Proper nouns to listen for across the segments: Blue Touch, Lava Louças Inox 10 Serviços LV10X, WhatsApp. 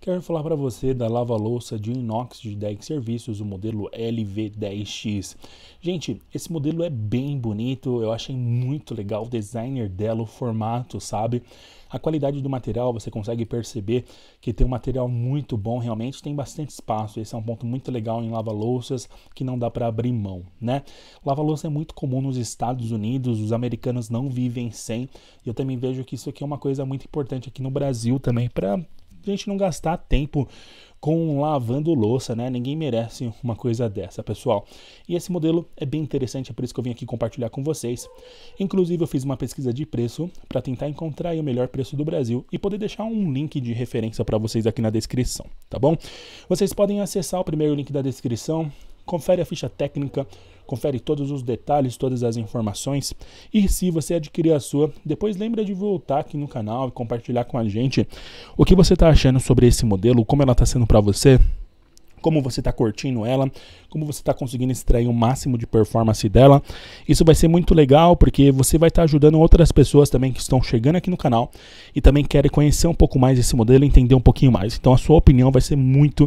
Quero falar para você da Lava Louça de Inox de 10 Serviços, o modelo LV10X. Gente, esse modelo é bem bonito, eu achei muito legal o designer dela, o formato, sabe? A qualidade do material, você consegue perceber que tem um material muito bom, realmente tem bastante espaço. Esse é um ponto muito legal em lava-louças que não dá para abrir mão, né? Lava-louça é muito comum nos Estados Unidos, os americanos não vivem sem. E eu também vejo que isso aqui é uma coisa muito importante aqui no Brasil também, para a gente não gastar tempo com lavando louça, né? Ninguém merece uma coisa dessa, pessoal. E esse modelo é bem interessante, é por isso que eu vim aqui compartilhar com vocês. Inclusive, eu fiz uma pesquisa de preço para tentar encontrar aí o melhor preço do Brasil e poder deixar um link de referência para vocês aqui na descrição, tá bom? Vocês podem acessar o primeiro link da descrição, confere a ficha técnica, confere todos os detalhes, todas as informações. E se você adquirir a sua, depois lembra de voltar aqui no canal e compartilhar com a gente o que você está achando sobre esse modelo, como ela está sendo para você, como você está curtindo ela, como você está conseguindo extrair o máximo de performance dela. Isso vai ser muito legal porque você vai estar ajudando outras pessoas também que estão chegando aqui no canal e também querem conhecer um pouco mais esse modelo e entender um pouquinho mais. Então a sua opinião vai ser muito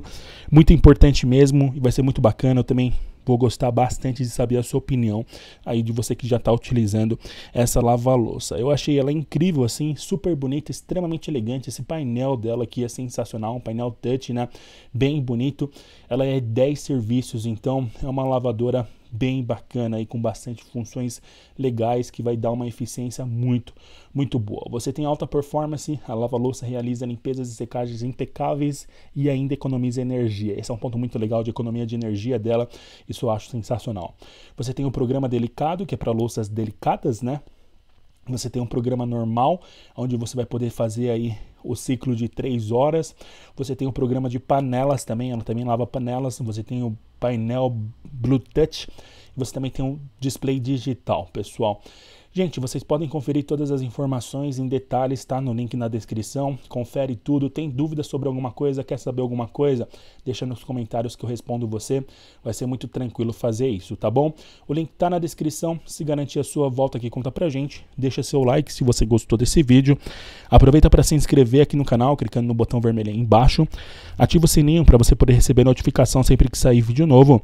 importante mesmo e vai ser muito bacana. Eu também vou gostar bastante de saber a sua opinião aí de você que já está utilizando essa lava-louça. Eu achei ela incrível, assim, super bonita, extremamente elegante. Esse painel dela aqui é sensacional, um painel touch, né? Bem bonito. Ela é 10 serviços, então é uma lavadora bem bacana e com bastante funções legais que vai dar uma eficiência muito boa. Você tem alta performance, a lava-louça realiza limpezas e secagens impecáveis e ainda economiza energia. Esse é um ponto muito legal de economia de energia dela, isso eu acho sensacional. Você tem o programa delicado, que é para louças delicadas, né? Você tem um programa normal, onde você vai poder fazer aí o ciclo de 3 horas. Você tem um programa de panelas também, ela também lava panelas. Você tem o painel Blue Touch. Você também tem um display digital, pessoal. Gente, vocês podem conferir todas as informações em detalhes, tá? No link na descrição. Confere tudo. Tem dúvidas sobre alguma coisa? Quer saber alguma coisa? Deixa nos comentários que eu respondo você. Vai ser muito tranquilo fazer isso, tá bom? O link tá na descrição. Se garantir a sua, volta aqui e conta pra gente. Deixa seu like se você gostou desse vídeo. Aproveita para se inscrever aqui no canal, clicando no botão vermelho aí embaixo. Ativa o sininho para você poder receber notificação sempre que sair vídeo novo.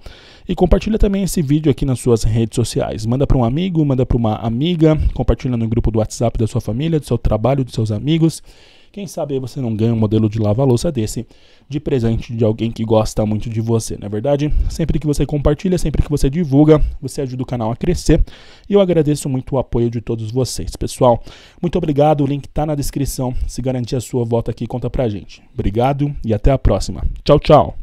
E compartilha também esse vídeo aqui nas suas redes sociais. Manda para um amigo, manda para uma amiga, compartilha no grupo do WhatsApp da sua família, do seu trabalho, dos seus amigos. Quem sabe aí você não ganha um modelo de lava-louça desse de presente de alguém que gosta muito de você, não é verdade? Sempre que você compartilha, sempre que você divulga, você ajuda o canal a crescer. E eu agradeço muito o apoio de todos vocês, pessoal. Muito obrigado, o link tá na descrição. Se garantir a sua, volta aqui e conta pra gente. Obrigado e até a próxima. Tchau, tchau.